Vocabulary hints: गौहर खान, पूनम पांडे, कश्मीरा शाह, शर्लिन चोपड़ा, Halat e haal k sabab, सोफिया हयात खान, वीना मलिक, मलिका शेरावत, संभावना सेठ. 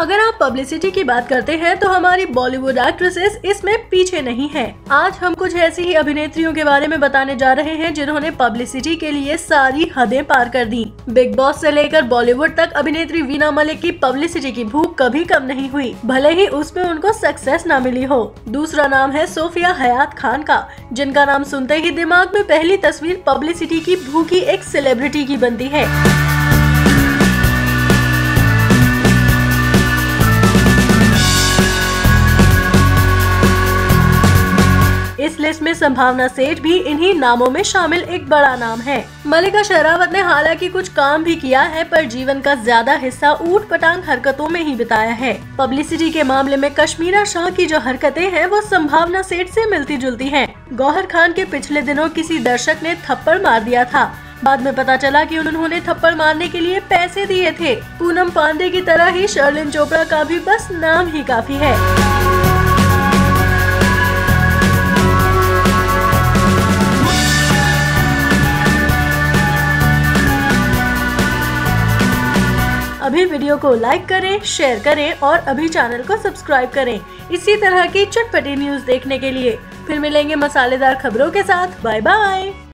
अगर आप पब्लिसिटी की बात करते हैं तो हमारी बॉलीवुड एक्ट्रेसेस इसमें पीछे नहीं है। आज हम कुछ ऐसी ही अभिनेत्रियों के बारे में बताने जा रहे हैं जिन्होंने पब्लिसिटी के लिए सारी हदें पार कर दी। बिग बॉस से लेकर बॉलीवुड तक अभिनेत्री वीना मलिक की पब्लिसिटी की भूख कभी कम नहीं हुई, भले ही उसमें उनको सक्सेस न मिली हो। दूसरा नाम है सोफिया हयात खान का, जिनका नाम सुनते ही दिमाग में पहली तस्वीर पब्लिसिटी की भूखी एक सेलिब्रिटी की बनती है। इस लिस्ट में संभावना सेठ भी इन्हीं नामों में शामिल एक बड़ा नाम है। मलिका शेरावत ने हालांकि कुछ काम भी किया है, पर जीवन का ज्यादा हिस्सा ऊट पटांग हरकतों में ही बिताया है। पब्लिसिटी के मामले में कश्मीरा शाह की जो हरकतें हैं वो संभावना सेठ से मिलती जुलती हैं। गौहर खान के पिछले दिनों किसी दर्शक ने थप्पड़ मार दिया था, बाद में पता चला कि उन्होंने थप्पड़ मारने के लिए पैसे दिए थे। पूनम पांडे की तरह ही शर्लिन चोपड़ा का भी बस नाम ही काफी है। अभी वीडियो को लाइक करें, शेयर करें और अभी चैनल को सब्सक्राइब करें इसी तरह की चटपटी न्यूज़ देखने के लिए। फिर मिलेंगे मसालेदार खबरों के साथ। Bye bye.